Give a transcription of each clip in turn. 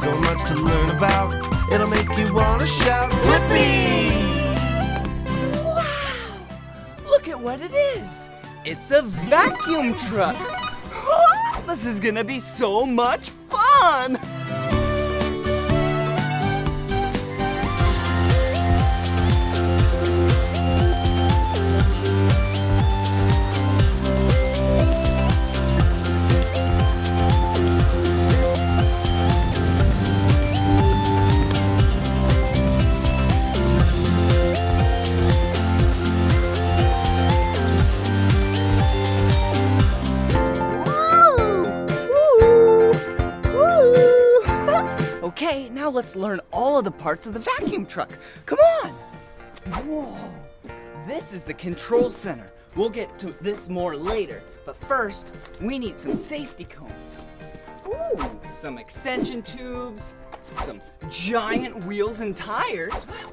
so much to learn about. It'll make you want to shout, Blippi! Wow! Look at what it is! It's a vacuum truck! This is gonna be so much fun! Let's learn all of the parts of the vacuum truck. Come on! Whoa! This is the control center. We'll get to this more later. But first, we need some safety cones. Ooh! Some extension tubes, some giant wheels and tires. Wow!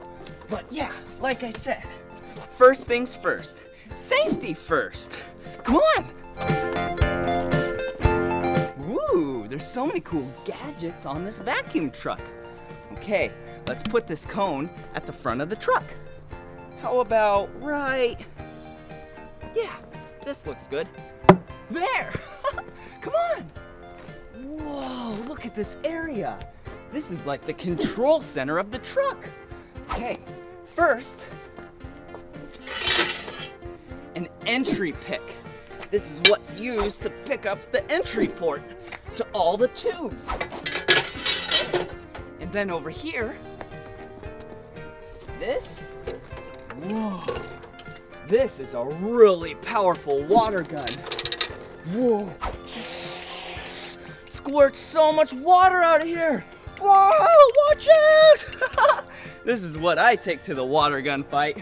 But yeah, like I said, first things first. Safety first. Come on! Ooh! There's so many cool gadgets on this vacuum truck. Okay, let's put this cone at the front of the truck. How about right? Yeah, this looks good. There! Come on! Whoa, look at this area. This is like the control center of the truck. Okay, first, an entry pick. This is what's used to pick up the entry port to all the tubes. And then over here, this, whoa, this is a really powerful water gun. Whoa, squirts so much water out of here. Whoa, watch out! This is what I take to the water gun fight.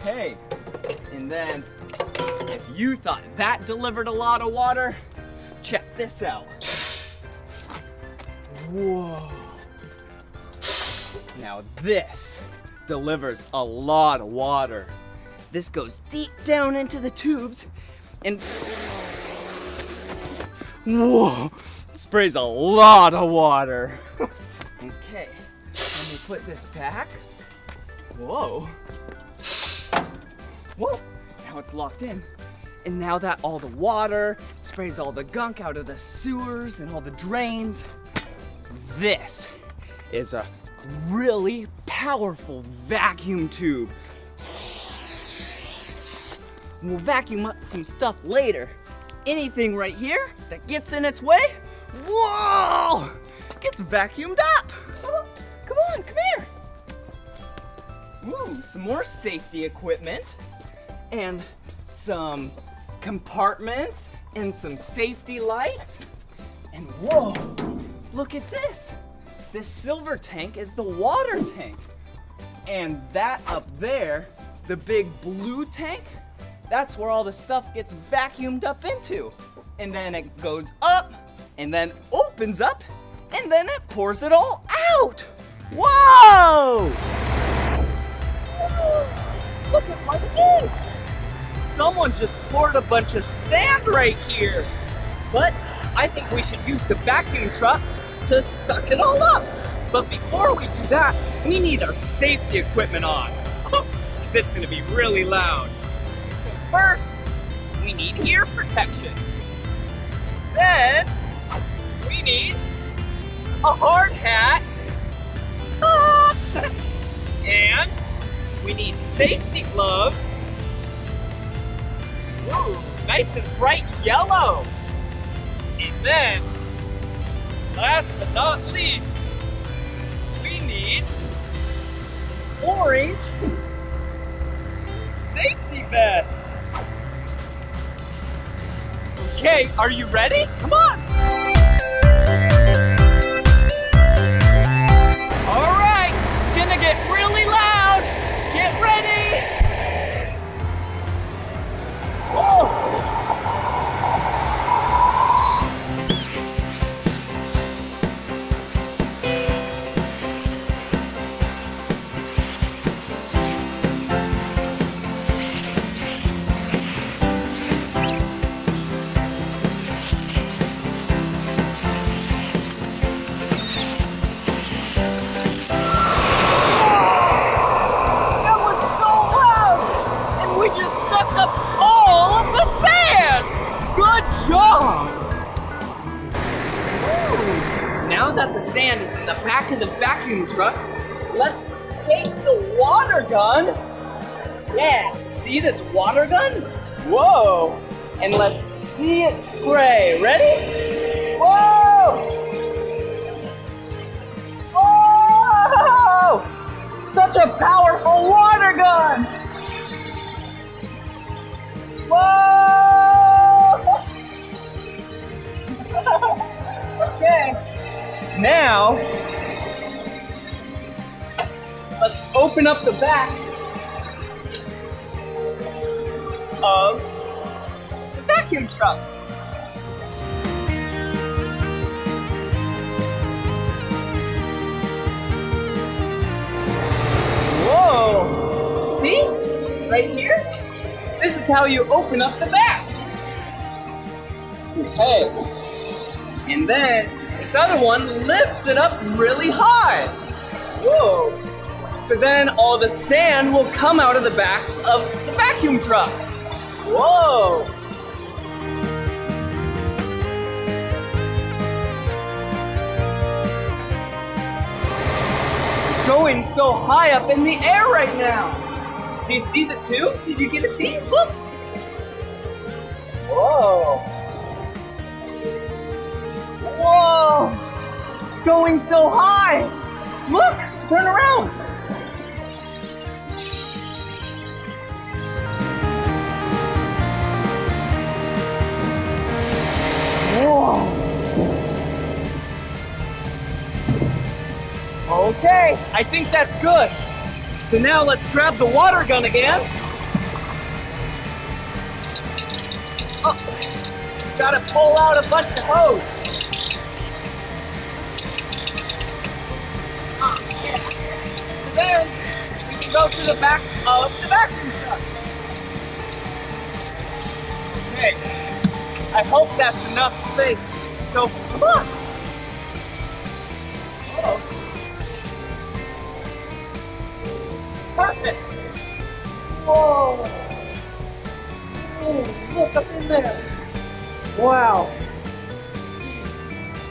Okay, and then if you thought that delivered a lot of water, check this out. Whoa. Now this delivers a lot of water. This goes deep down into the tubes and whoa, sprays a lot of water. Okay, let me put this back. Whoa. Whoa, now it's locked in. And now that all the water sprays all the gunk out of the sewers and all the drains, this is a really powerful vacuum tube. We'll vacuum up some stuff later. Anything right here that gets in its way, whoa, gets vacuumed up. Come on, come here. Ooh, some more safety equipment and some compartments and some safety lights. And whoa, look at this. This silver tank is the water tank. And that up there, the big blue tank, that's where all the stuff gets vacuumed up into. And then it goes up, and then opens up, and then it pours it all out. Whoa! Whoa! Look at what it is. Someone just poured a bunch of sand right here. But I think we should use the vacuum truck to suck it all up. But before we do that, we need our safety equipment on, because it's gonna be really loud. So first, we need ear protection. Then, we need a hard hat. And we need safety gloves. Ooh, nice and bright yellow. And then, last but not least, we need orange safety vest. Okay, are you ready? Come on! All right, it's gonna get really loud. Get ready! Whoa! now that the sand is in the back of the vacuum truck, let's take the water gun. Yeah, see this water gun? Whoa! And let's see it spray. Ready? Whoa! Whoa! Such a powerful water gun! Whoa! Okay. Now, let's open up the back of the vacuum truck. Whoa! See? Right here? This is how you open up the back. Okay. And then this other one lifts it up really high. Whoa! So then all the sand will come out of the back of the vacuum truck. Whoa! It's going so high up in the air right now. Do you see the tube? Did you get to see? Look! Whoa! Whoa! It's going so high! Look! Turn around! Okay, I think that's good. So now let's grab the water gun again. Oh, gotta pull out a bunch of hose. Oh, yeah. So then we can go to the back of the vacuum truck. Okay, I hope that's enough space. So, come on. Oh. Perfect. Whoa. Ooh, look up in there. Wow.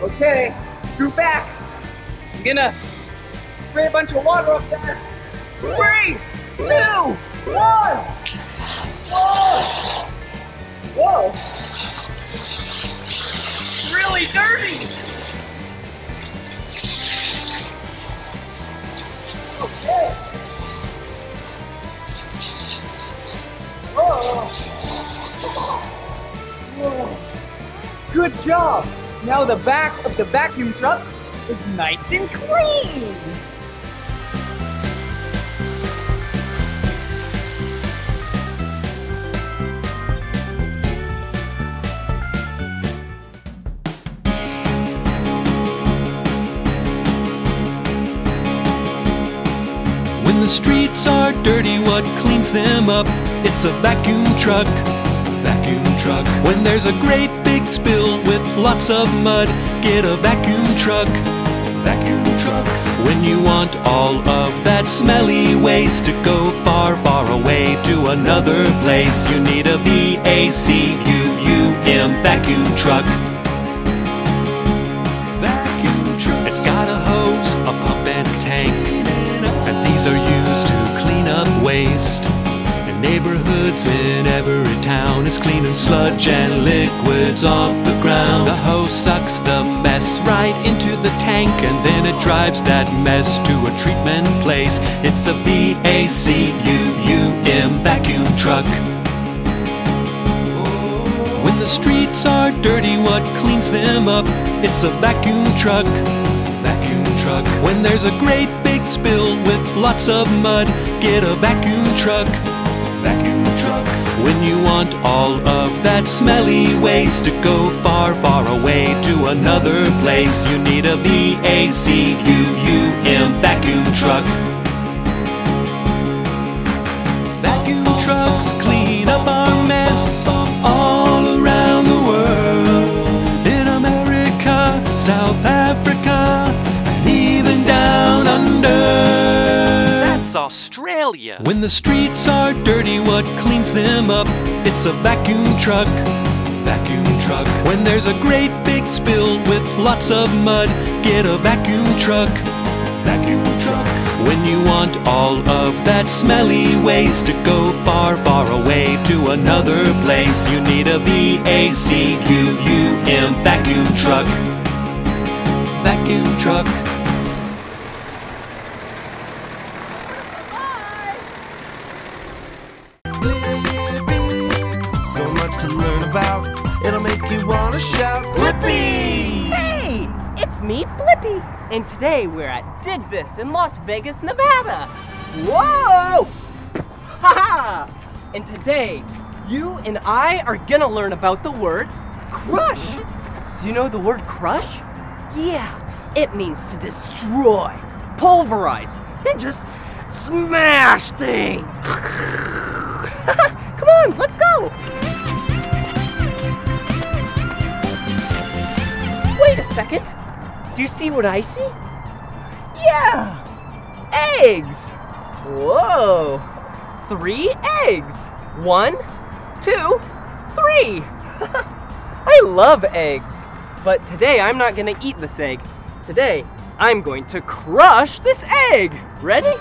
Okay, screw back. I'm gonna spray a bunch of water up there. 3, 2, 1. Whoa. Whoa. It's really dirty. Okay. Whoa. Good job! Now the back of the vacuum truck is nice and clean! When the streets are dirty, what cleans them up? It's a vacuum truck, vacuum truck. When there's a great big spill with lots of mud, get a vacuum truck, vacuum truck. When you want all of that smelly waste to go far, far away to another place, you need a V-A-C-U-U-M vacuum truck. Vacuum truck. It's got a hose, a pump and a tank, and these are used to clean up waste. Neighborhoods in every town is cleaning sludge and liquids off the ground. The hose sucks the mess right into the tank, and then it drives that mess to a treatment place. It's a V-A-C-U-U-M vacuum truck. When the streets are dirty, what cleans them up? It's a vacuum truck, vacuum truck. When there's a great big spill with lots of mud, get a vacuum truck, vacuum truck. When you want all of that smelly waste to go far, far away to another place, you need a V-A-C-U-U-M vacuum truck. Vacuum trucks clean up our mess all around the world, in America, South Africa, and even down under. Australia. When the streets are dirty, what cleans them up? It's a vacuum truck, vacuum truck. When there's a great big spill with lots of mud. Get a vacuum truck. Vacuum truck. When you want all of that smelly waste to go far, far away to another place, you need a V-A-C-U-U-M vacuum truck. Vacuum truck. Blippi, so much to learn about. It'll make you want to shout, Blippi! Hey, it's me, Blippi. And today we're at Dig This in Las Vegas, Nevada. Whoa! Ha-ha! And today, you and I are gonna learn about the word crush. Do you know the word crush? Yeah, it means to destroy, pulverize, and just smash things. Come on, let's go! Wait a second, do you see what I see? Yeah, eggs! Whoa, 3 eggs. 1, 2, 3. I love eggs, but today I'm not gonna eat this egg. Today, I'm going to crush this egg. Ready?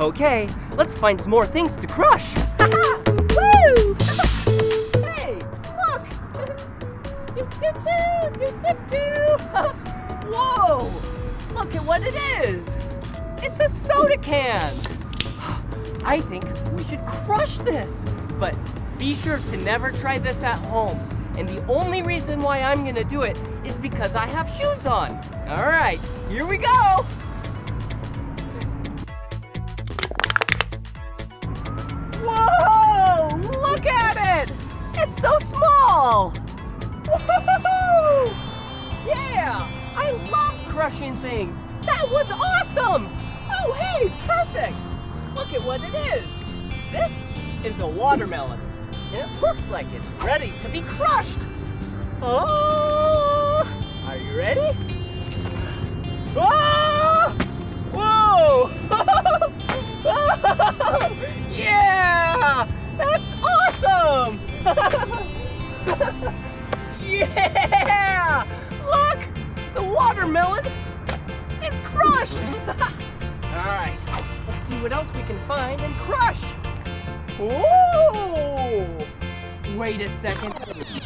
Okay, let's find some more things to crush. Woo! Hey, look! Whoa! Look at what it is! It's a soda can! I think we should crush this! But be sure to never try this at home. And the only reason why I'm gonna do it is because I have shoes on. Alright, here we go! Whoa! Look at it! It's so small! Woohoo! Yeah! I love crushing things! That was awesome! Oh hey, perfect! Look at what it is! This is a watermelon. And it looks like it's ready to be crushed! Oh! Are you ready? Oh! Whoa! Oh, yeah! That's awesome! Yeah! Look! The watermelon is crushed! Alright, let's see what else we can find and crush! Whoa! Wait a second.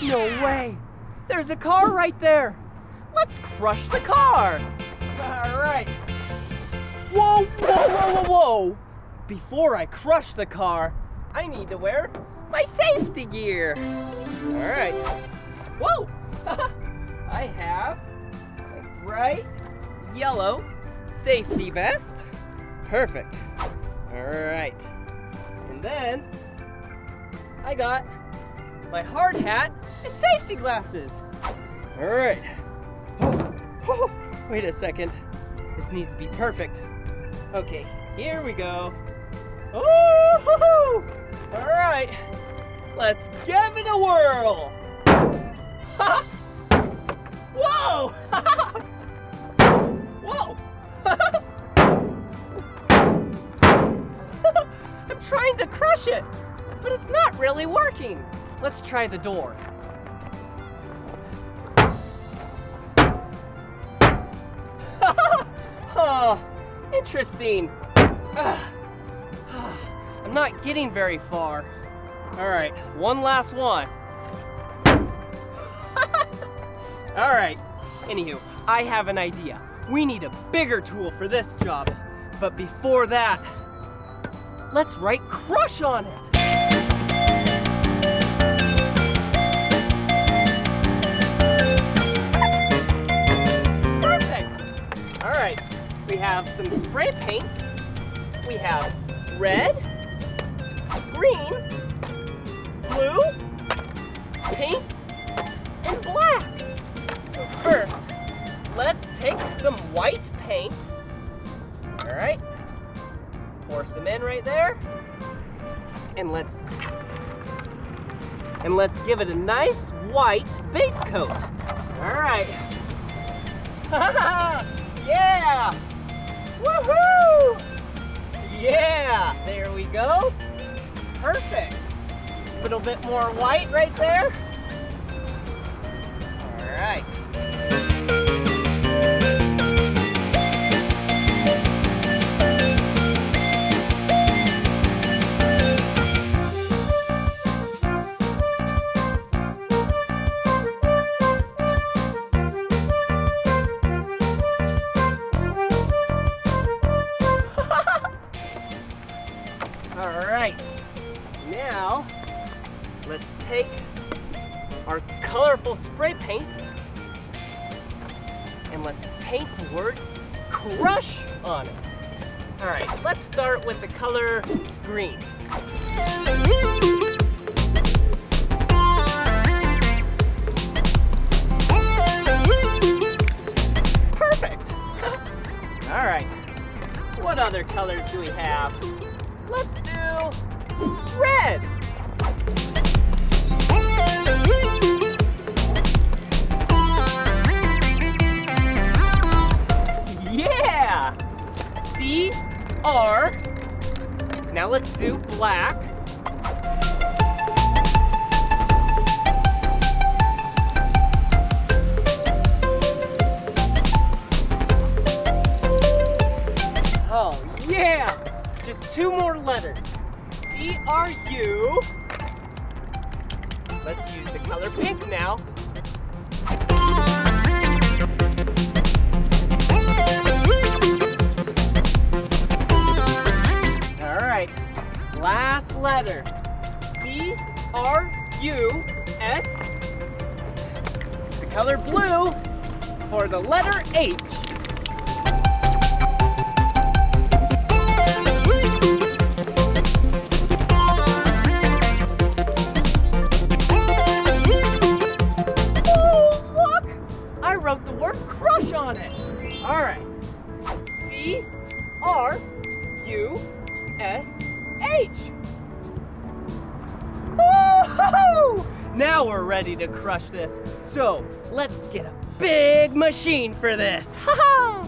No way! There's a car right there! Let's crush the car! Alright! Whoa, whoa, whoa, whoa, whoa! Before I crush the car, I need to wear my safety gear. All right. Whoa! I have a bright yellow safety vest. Perfect. All right. And then I got my hard hat and safety glasses. All right. Oh, wait a second. This needs to be perfect. Okay, here we go. Oh! All right, let's give it a whirl. Whoa! Whoa! I'm trying to crush it, but it's not really working. Let's try the door. Oh, interesting. I'm not getting very far. All right, one last one. All right, anywho, I have an idea. We need a bigger tool for this job. But before that, let's write crush on it. Perfect. All right, we have some spray paint. We have red, green, blue, pink, and black. So first, let's take some white paint. All right, pour some in right there, and let's give it a nice white base coat. All right. Yeah. Yeah! Woohoo! Yeah! There we go. Perfect. A little bit more white right there. All right. Let's take our colorful spray paint and let's paint the word crush on it. All right, let's start with the color green. Perfect. All right, what other colors do we have? Let's do red. Yeah! C-R. Now let's do black. Oh, yeah! Just two more letters. C-R-U. Let's use the color pink now. All right, last letter, C-R-U-S. The color blue for the letter H. On it. All right. C-R-U-S-H. Woo-hoo! Now we're ready to crush this. So let's get a big machine for this. Ha-ha!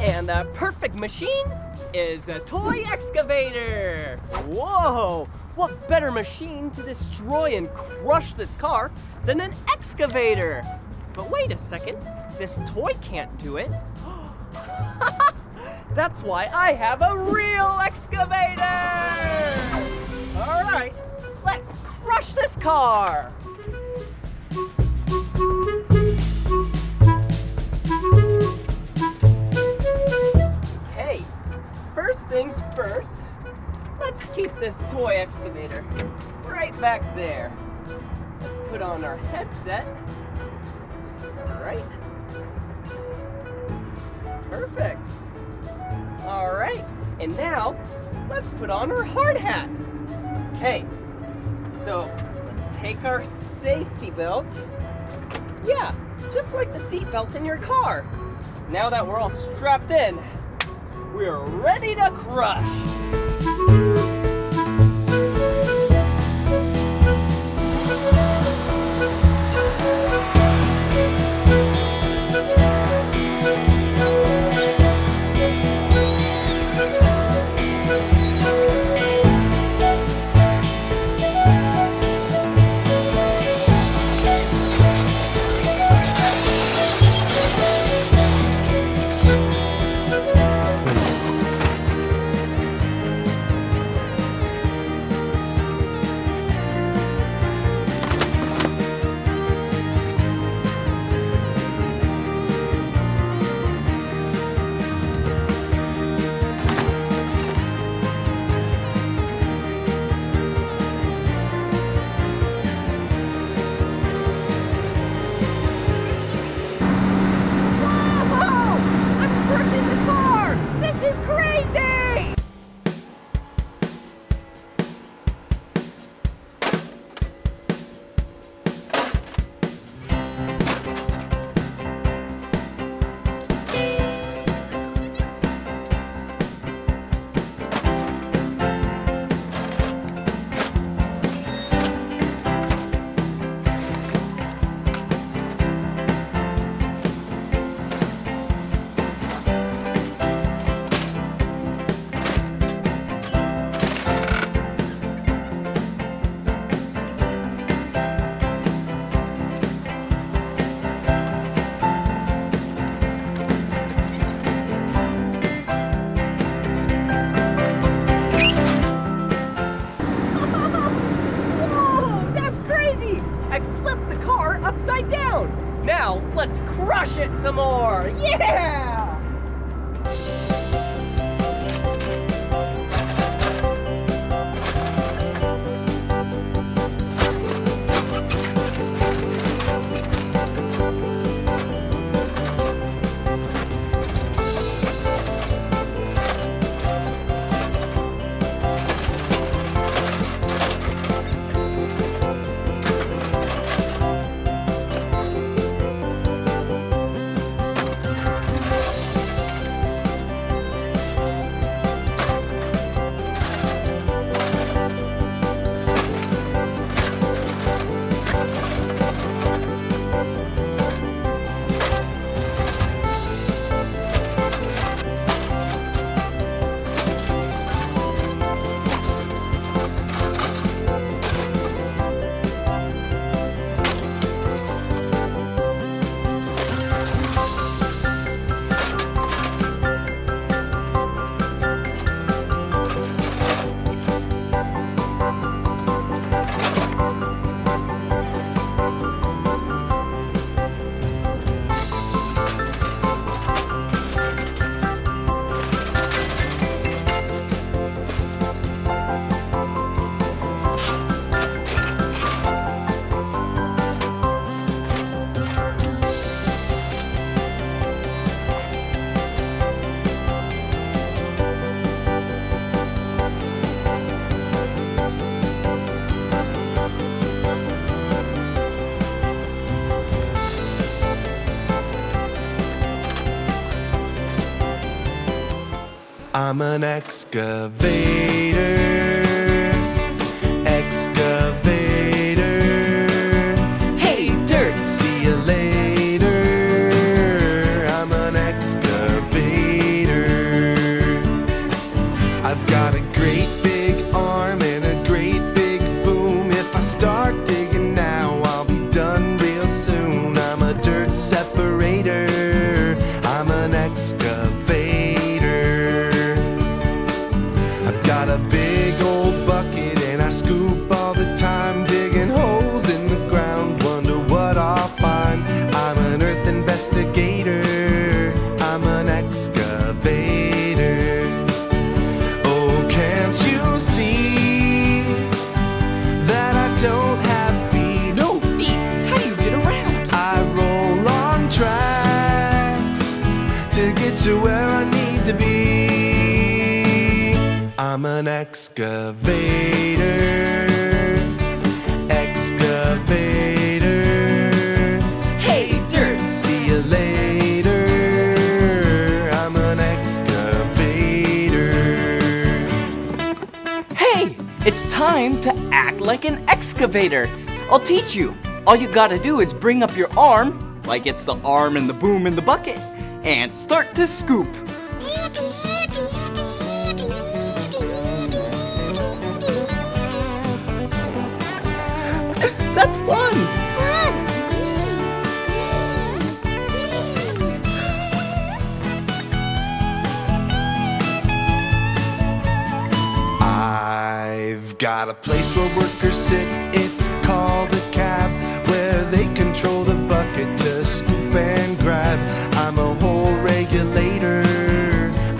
And the perfect machine is a toy excavator. Whoa! What better machine to destroy and crush this car than an excavator? But wait a second. This toy can't do it. That's why I have a real excavator! All right, let's crush this car! Hey, first things first, let's keep this toy excavator right back there. Let's put on our headset. All right. Perfect. All right, and now let's put on our hard hat. Okay, so let's take our safety belt. Yeah, just like the seat belt in your car. Now that we're all strapped in, we are ready to crush. I'm an excavator, excavator. Hey, dirt, see you later. I'm an excavator. I've got a great big arm and a great big boom. If I start digging now, I'll be done real soon. I'm a dirt separator. I'm an excavator. Got a big old bucket and I scoop all the time, digging holes in the ground, wonder what I'll find. I'm an earth investigator, I'm an excavator. Oh, can't you see that I don't have feet? No feet, how do you get around? I roll on tracks to get to where I need to be. I'm an excavator, excavator. Hey, dirt, see you later. I'm an excavator. Hey, it's time to act like an excavator. I'll teach you. All you gotta do is bring up your arm, like it's the arm and the boom in the bucket, and start to scoop. That's fun! I've got a place where workers sit, it's called a cab, where they control the bucket to scoop and grab. I'm a whole regulator,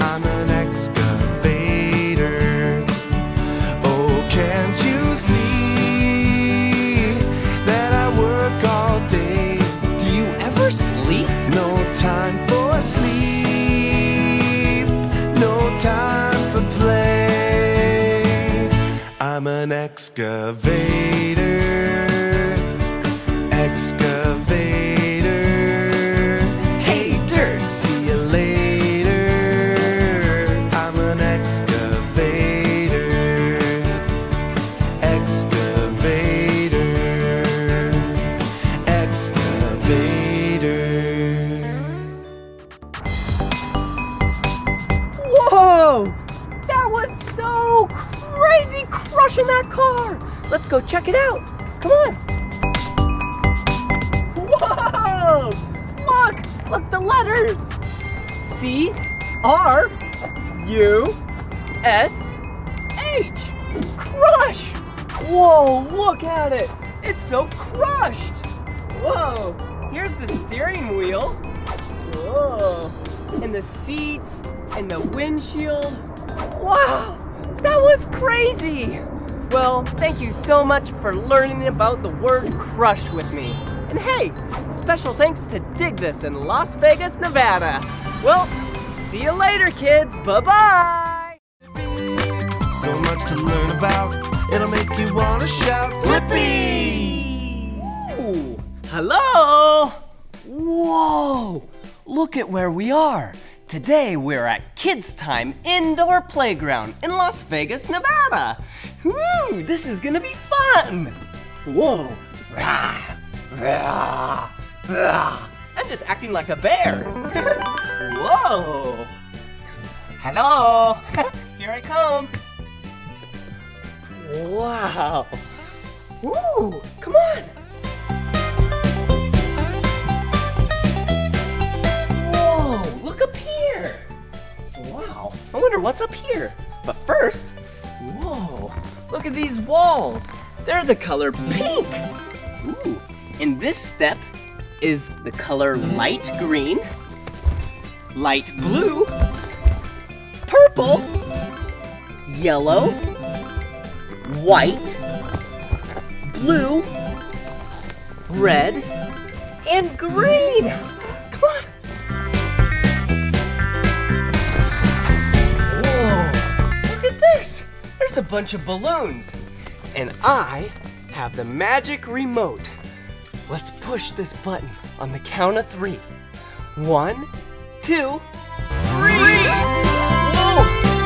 I'm an excavator. Oh, can't you see? No time for sleep, no time for play. I'm an excavator, excavator. Hey, dirt, see you later. I'm an excavator, excavator, excavator. Whoa! That was so crazy crushing that car! Let's go check it out. Come on! Whoa! Look! Look, the letters! C-R-U-S-H! Crush! Whoa, look at it! It's so crushed! Whoa! Here's the steering wheel. Whoa! And the seats, and the windshield. Wow, that was crazy! Well, thank you so much for learning about the word crush with me. And hey, special thanks to Dig This in Las Vegas, Nevada. Well, see you later, kids. Bye-bye! So much to learn about, it'll make you want to shout, Blippi! Ooh, hello! Whoa! Look at where we are. Today we're at Kids Time Indoor Playground in Las Vegas, Nevada. Woo, this is gonna be fun. Whoa, rah, rah, rah. I'm just acting like a bear. Whoa. Hello, here I come. Wow. Woo, come on. Look up here! Wow, I wonder what's up here. But first, whoa, look at these walls. They're the color pink. Ooh, and this step is the color light green, light blue, purple, yellow, white, blue, red, and green. Come on. There's a bunch of balloons, and I have the magic remote. Let's push this button on the count of 3. 1, 2, 3! Whoa!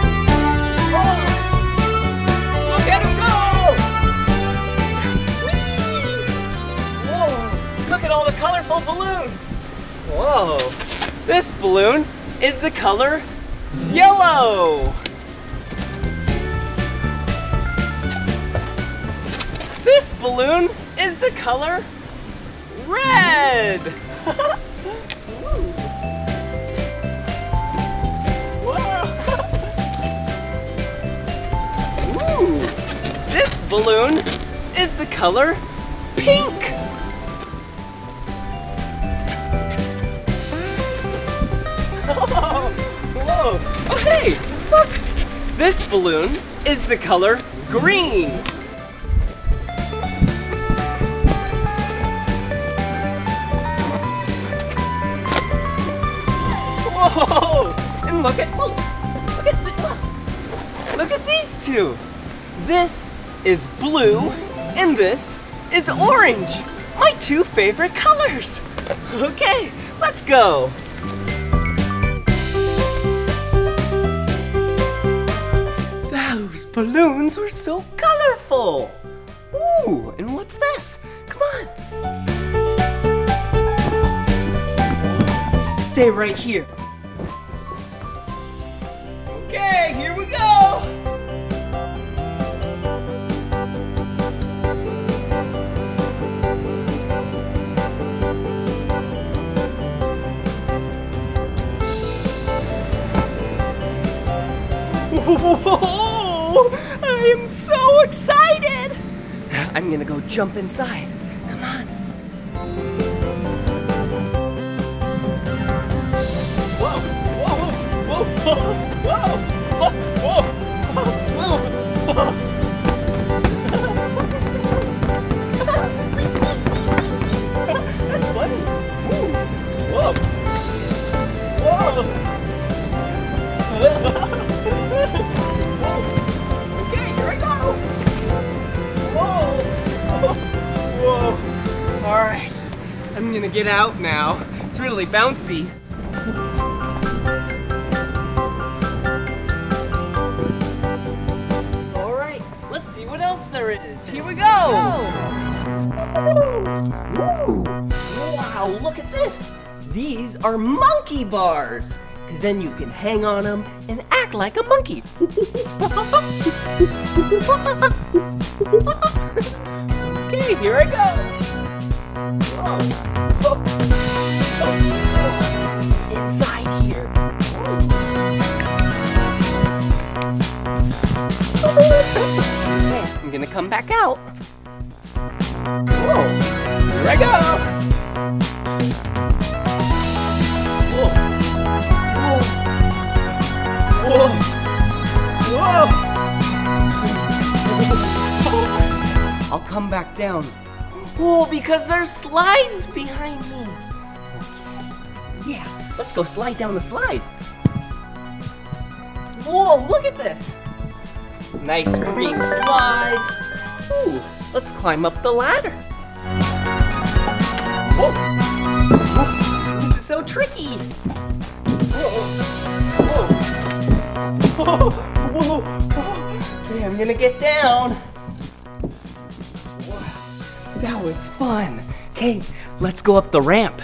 Whoa. This balloon is the color yellow. This balloon is the color red. This balloon is the color pink. Whoa. Whoa. Okay, look. This balloon is the color green. Whoa! And look at these two. This is blue and this is orange. My two favorite colors. Okay, let's go. Those balloons were so colorful. Ooh, and what's this? Come on. Stay right here. Okay, here we go. Whoa, I am so excited! I'm gonna go jump inside. Come on. Whoa, whoa, whoa, whoa, whoa, whoa, whoa, whoa, whoa. That's funny. Ooh. Whoa. Whoa. Alright, I'm gonna get out now. It's really bouncy. Alright, let's see what else there is. Here we go! Woo! Wow, look at this! These are monkey bars! Because then you can hang on them and act like a monkey. Okay, here I go! Inside here. I'm gonna come back out. Whoa. Here I go. Whoa. Whoa. Whoa. I'll come back down. Oh, because there's slides behind me. Okay. Yeah, let's go slide down the slide. Whoa, look at this. Nice green slide. Ooh, let's climb up the ladder. Whoa. Whoa. This is so tricky. Whoa. Whoa. Whoa. Whoa. Okay, I'm gonna get down. That was fun. Okay, let's go up the ramp.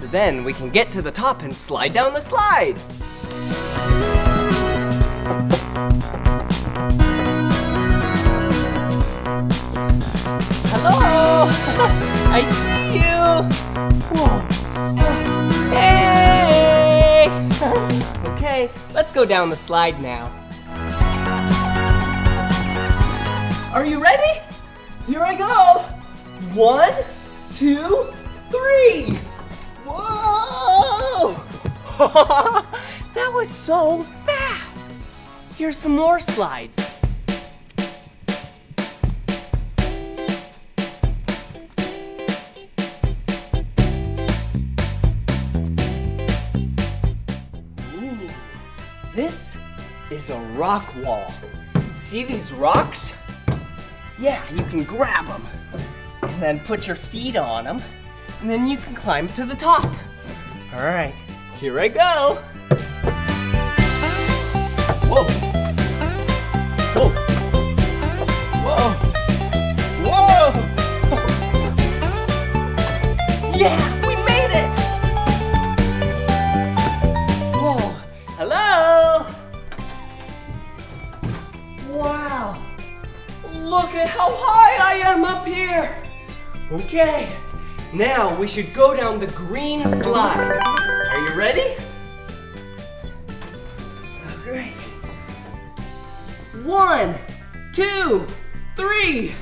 So then we can get to the top and slide down the slide. Hello! I see you! Whoa. Hey! Okay, let's go down the slide now. Are you ready? Here I go! 1, 2, 3! Whoa! That was so fast! Here's some more slides. Ooh, this is a rock wall. See these rocks? Yeah, you can grab them, and then put your feet on them, and then you can climb to the top. All right, here I go. Whoa. Whoa. Whoa. Whoa. Yeah, we made it. there. Okay, now we should go down the green slide. Are you ready? All right. 1, 2, 3.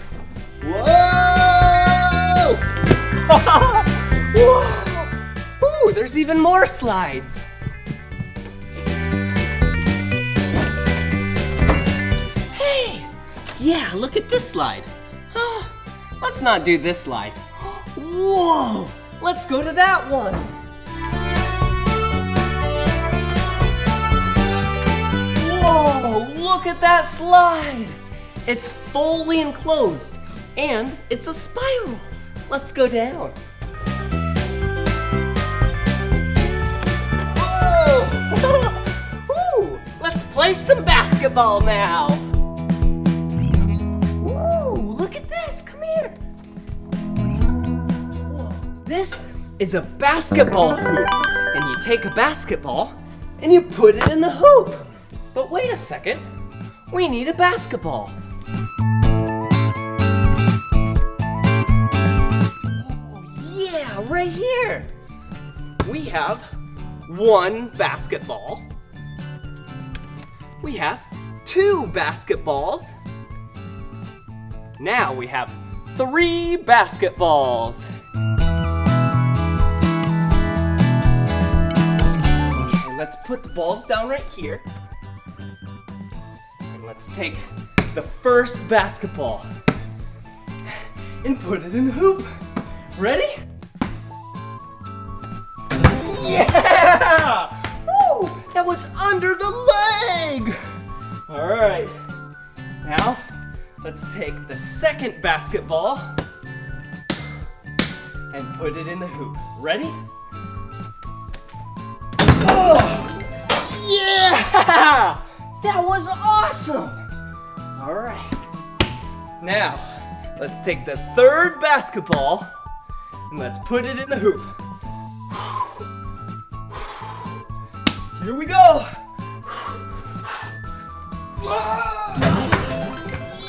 Whoa! Whoa! Ooh, there's even more slides. Hey! Yeah, look at this slide. Let's not do this slide. Whoa! Let's go to that one. Whoa, look at that slide. It's fully enclosed and it's a spiral. Let's go down. Whoa! Ooh, let's play some basketball now. Whoa, look at this, come here. Whoa, this is a basketball hoop. And you take a basketball and you put it in the hoop. But wait a second, we need a basketball. Oh, yeah, right here. We have one basketball. We have two basketballs. Now we have three basketballs. Okay, let's put the balls down right here. Let's take the first basketball and put it in the hoop. Ready? Yeah! Woo! That was under the leg! All right. Now, let's take the second basketball and put it in the hoop. Ready? Oh! Yeah! That was awesome! All right. Now, let's take the third basketball and let's put it in the hoop. Here we go!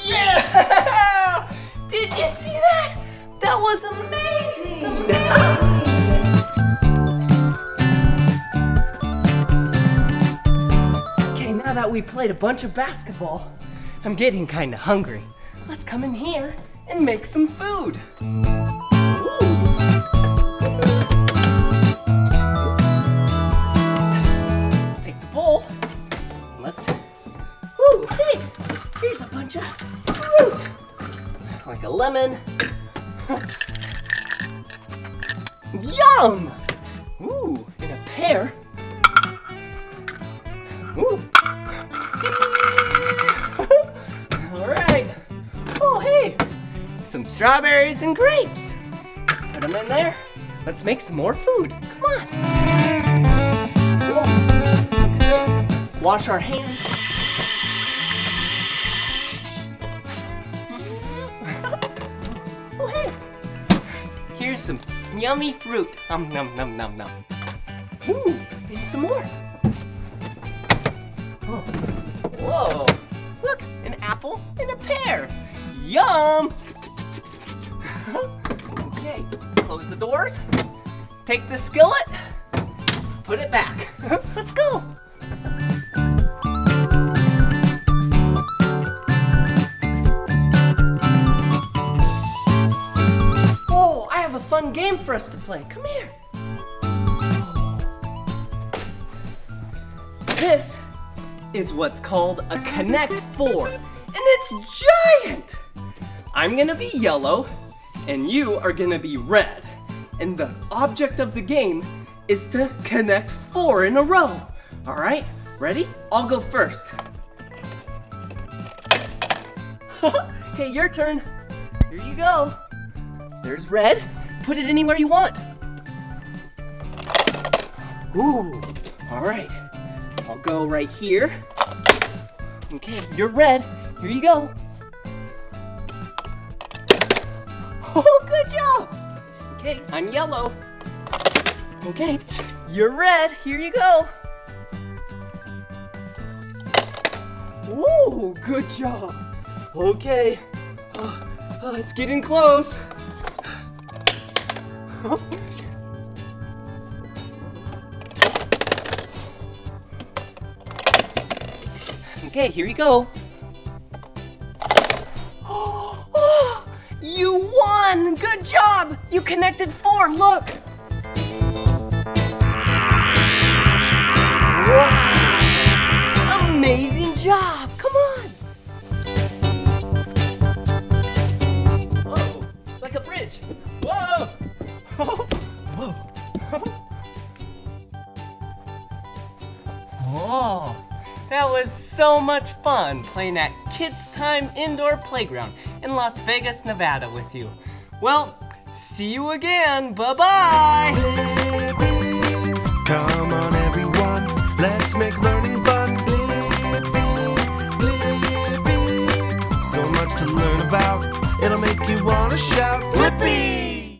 Yeah! Did you see that? That was amazing! Amazing. Now that we played a bunch of basketball, I'm getting kind of hungry. Let's come in here and make some food. Ooh. Let's take the bowl. And let's. Ooh, hey, here's a bunch of fruit, like a lemon. Yum! Ooh, and a pear. Ooh. All right. Oh, hey, some strawberries and grapes. Put them in there. Let's make some more food. Come on. Whoa. Look at this. Wash our hands. Oh, hey. Here's some yummy fruit. Nom, nom, nom, nom. Ooh, and some more. Whoa, look, an apple and a pear. Yum! Okay, close the doors, take the skillet, put it back. Let's go. Oh, I have a fun game for us to play. Come here. This is what's called a Connect Four, and it's giant! I'm gonna be yellow, and you are gonna be red, and the object of the game is to connect four in a row. All right, ready? I'll go first. Okay, your turn. Here you go. There's red. Put it anywhere you want. Ooh, all right. I'll go right here. Okay, you're red. Here you go. Oh, good job. Okay, I'm yellow. Okay, you're red. Here you go. Woo, good job. Okay, Oh, it's getting close. Okay, here you go. Oh, you won! Good job! You connected 4, look! Wow! Amazing job! Come on! Whoa! It's like a bridge! Whoa! Whoa! Whoa! That was so much fun playing at Kids Time Indoor Playground in Las Vegas, Nevada with you. Well, see you again. Bye-bye! Come on everyone, let's make learning fun. So much to learn about, it'll make you want to shout, Blippi!